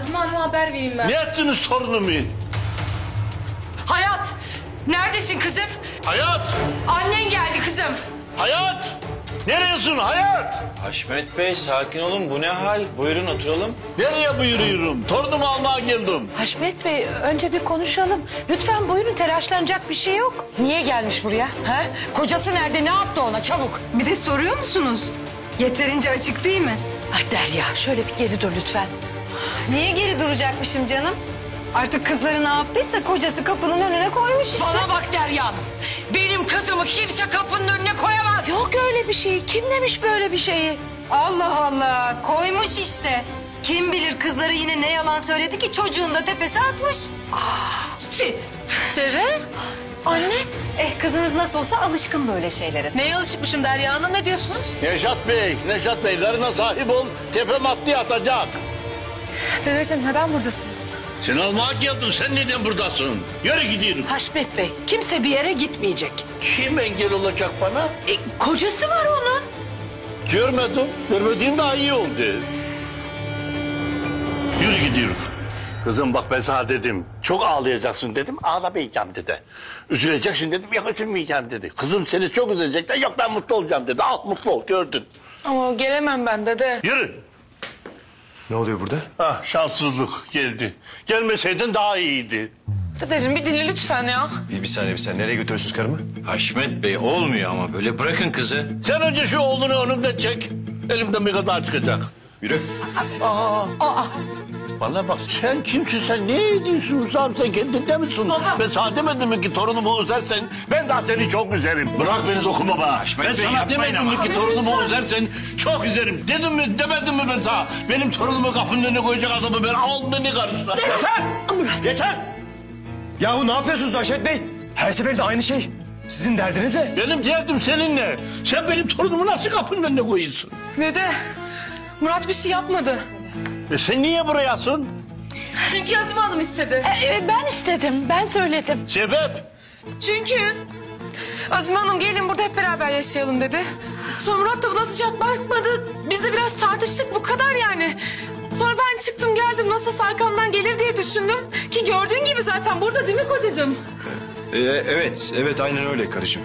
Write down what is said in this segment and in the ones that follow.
Azmi Hanım'a haber vereyim ben. Ne ettiniz torunumu? Hayat! Neredesin kızım? Hayat! Annen geldi kızım. Hayat! Neredesin Hayat? Haşmet Bey sakin olun. Bu ne hal? Buyurun oturalım. Nereye buyuruyorum? Torunumu almaya geldim. Haşmet Bey önce bir konuşalım. Lütfen buyurun, telaşlanacak bir şey yok. Niye gelmiş buraya? Ha? Kocası nerede? Ne yaptı ona? Çabuk. Bir de soruyor musunuz? Yeterince açık değil mi? Ay Derya şöyle bir geri dur lütfen. Niye geri duracakmışım canım? Artık kızları ne yaptıysa kocası kapının önüne koymuş işte. Bana bak Derya Hanım. Benim kızımı kimse kapının önüne koyamaz. Yok öyle bir şey. Kim demiş böyle bir şeyi? Allah Allah. Koymuş işte. Kim bilir kızları yine ne yalan söyledi ki çocuğun da tepesi atmış. Deve. Anne. Kızınız nasıl olsa alışkın böyle şeylere. Neye alışıkmışım Derya Hanım? Ne diyorsunuz? Neşat Bey larına sahip ol. Tepem attı atacak. Dedeciğim neden buradasınız? Sen almaya geldin, sen neden buradasın? Yere gidiyorum. Haşmet Bey, kimse bir yere gitmeyecek. Kim engel olacak bana? Kocası var onun. Görmedim, görmediğim daha iyi oldu. Yürü gidiyoruz. Kızım bak ben sana dedim, çok ağlayacaksın dedim, ağlamayacağım dedi. Üzüleceksin dedim, yok üzülmeyeceğim dedi. Kızım seni çok üzülecek de, yok ben mutlu olacağım dedi. Al mutlu ol, gördün. Ama gelemem ben dede. Yürü. Ne oluyor burada? Ah şanssızlık geldi. Gelmeseydin daha iyiydi. Dedeciğim bir dinle lütfen ya. Bir saniye nereye götürüyorsunuz karımı? Haşmet Bey olmuyor ama böyle, bırakın kızı. Sen önce şu oğlunu önümden çek. Elimden bir kadar çıkacak. Yürü. Aa. Vallahi bak sen kimsin, sen ne ediyorsun Hüsam, sen kendinde misin? Baba. Ben sana demedim mi ki torunumu üzersen ben daha seni çok üzerim. Bırak beni dokunma bana. Ben sana demedim mi ki torunumu üzersen çok üzerim. Dedim mi demedim mi ben sana? Benim torunumu kapının önüne koyacak adamı ben alnını karıştıracağım. Yeter! Yahu ne yapıyorsunuz Haşmet Bey? Her seferinde aynı şey. Sizin derdiniz ne? Benim derdim seninle. Sen benim torunumu nasıl kapının önüne koyuyorsun? Dede, Murat bir şey yapmadı. Sen niye burayasın? Çünkü Azmi Hanım istedi. Ben istedim, ben söyledim. Sebep? Çünkü Azmi Hanım gelin burada hep beraber yaşayalım dedi. Sonra Murat da buna sıcak bakmadı. Biz de biraz tartıştık, bu kadar yani. Sonra ben çıktım geldim, nasılsa arkamdan gelir diye düşündüm. Ki gördüğün gibi zaten burada değil mi kocacığım? Evet aynen öyle karıcığım.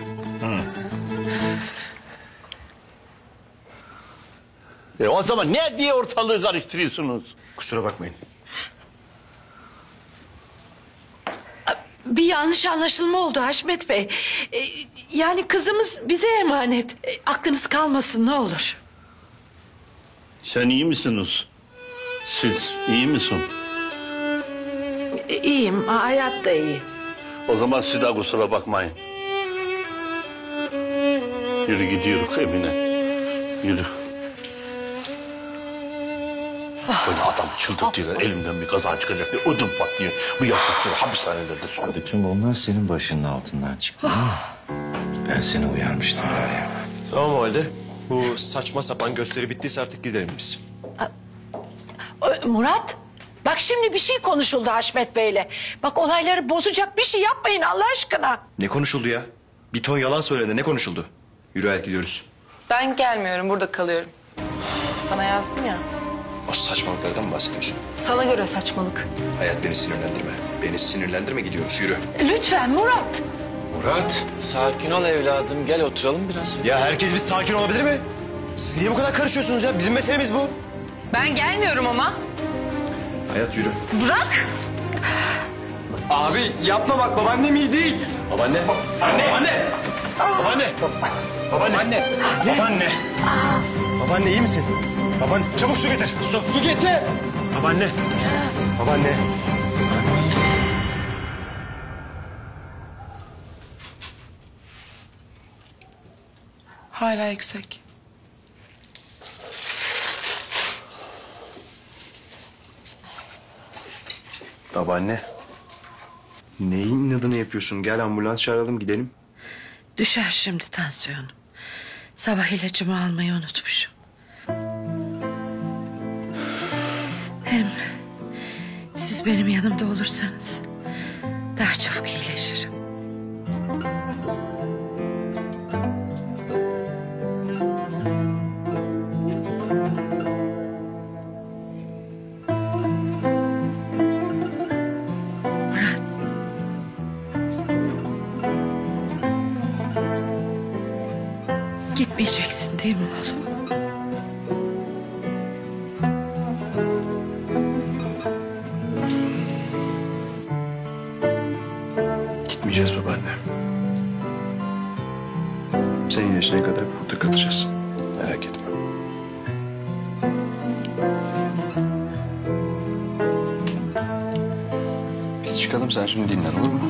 O zaman ne diye ortalığı karıştırıyorsunuz? Kusura bakmayın. Bir yanlış anlaşılma oldu Haşmet Bey. Yani kızımız bize emanet. Aklınız kalmasın ne olur. Sen iyi misiniz? Siz iyi misin? İyiyim. Hayat da iyi. O zaman siz de kusura bakmayın. Yürü gidiyoruz Emine. Yürü. Böyle adam çıldırtıyorlar, elimden bir kaza çıkacak diye ödüm patlıyor. Bu yaptıkları hapishanelerde sonra. Bütün bunlar senin başının altından çıktı. Ben seni uyarmıştım Meryem. Tamam o halde. Bu saçma sapan gösteri bittiyse artık gidelim biz. Murat, bak şimdi bir şey konuşuldu Haşmet Bey'le. Bak olayları bozacak bir şey yapmayın Allah aşkına. Ne konuşuldu ya? Bir ton yalan söyledi, ne konuşuldu? Yürü hayat gidiyoruz. Ben gelmiyorum, burada kalıyorum. Sana yazdım ya. O saçmalıklardan mı bahsediyorsun? Sana göre saçmalık. Hayat beni sinirlendirme. Beni sinirlendirme, gidiyoruz yürü. Lütfen Murat. Murat. Sakin ol evladım, gel oturalım biraz. Ya herkes bir sakin olabilir mi? Siz niye bu kadar karışıyorsunuz ya? Bizim meselemiz bu. Ben gelmiyorum ama. Hayat yürü. Bırak. Abi yapma bak, babaannem iyi değil. Babaanne. Anne. Babaanne. Babaanne. Babaanne. Babaanne iyi misin? Baban çabuk su getir. Su getir. Babaanne. Babaanne. Hala yüksek. Babaanne. Neyin adını yapıyorsun? Gel ambulans çağıralım gidelim. Düşer şimdi tansiyonum. Sabah ilacımı almayı unutmuşum. Hem siz benim yanımda olursanız daha çabuk iyileşirim. Gitmeyeceksin değil mi oğlum? Gitmeyeceğiz babaanne. Senin yaşına kadar burada kalacağız. Merak etme. Biz çıkalım, sen şimdi dinlen, olur mu?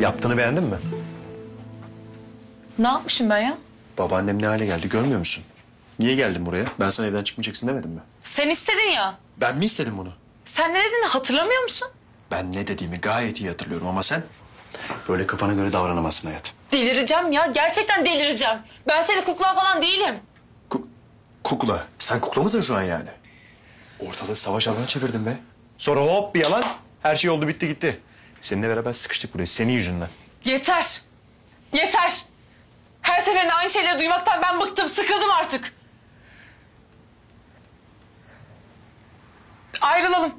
Yaptığını beğendin mi? Ne yapmışım ben ya? Babaannem ne hale geldi, görmüyor musun? Niye geldin buraya? Ben sana evden çıkmayacaksın demedim mi? Sen istedin ya. Ben mi istedim bunu? Sen ne dediğini hatırlamıyor musun? Ben ne dediğimi gayet iyi hatırlıyorum ama sen böyle kafana göre davranamazsın hayat. Delireceğim ya, gerçekten delireceğim. Ben senin kuklan falan değilim. Kukla? Sen kukla mısın şu an yani? Ortalığı savaş alanı çevirdin be. Sonra hop bir yalan, her şey oldu bitti gitti. Seninle beraber sıkıştık buraya, senin yüzünden. Yeter! Yeter! Her seferinde aynı şeyleri duymaktan ben bıktım, sıkıldım artık. Ayrılalım.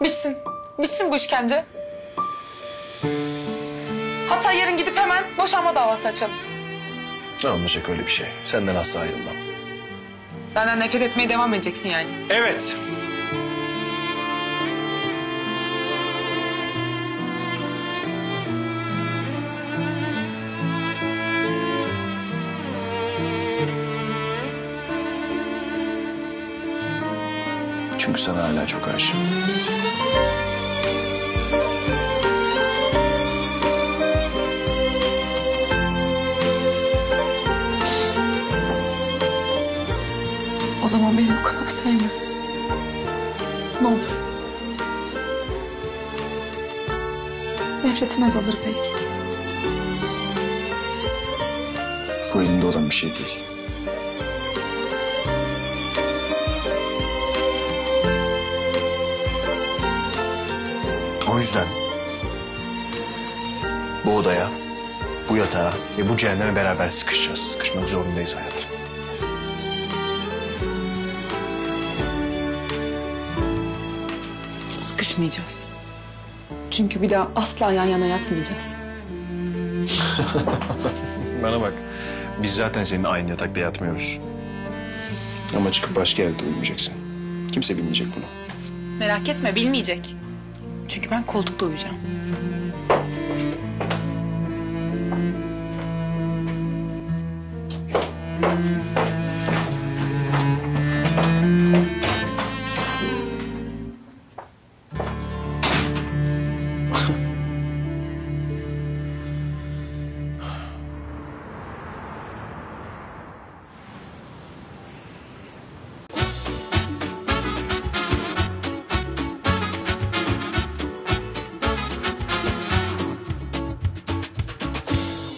Bitsin. Bitsin bu işkence. Hatta yarın gidip hemen boşanma davası açalım. Ne olacak öyle bir şey? Senden asla ayrılmam. Benden nefret etmeye devam edeceksin yani. Evet. Çünkü sana hala çok aşığım. O zaman beni bu kadar sevme. Ne olur. Nefretin azalır belki. Bu elinde olan bir şey değil. O yüzden bu odaya, bu yatağa ve bu cehenneme beraber sıkışacağız. Sıkışmak zorundayız hayatım. Sıkışmayacağız. Çünkü bir daha asla yan yana yatmayacağız. Bana bak, biz zaten seninle aynı yatakta yatmıyoruz. Ama çıkıp başka yerde uyumayacaksın. Kimse bilmeyecek bunu. Merak etme, bilmeyecek. Çünkü ben koltukta uyuyacağım.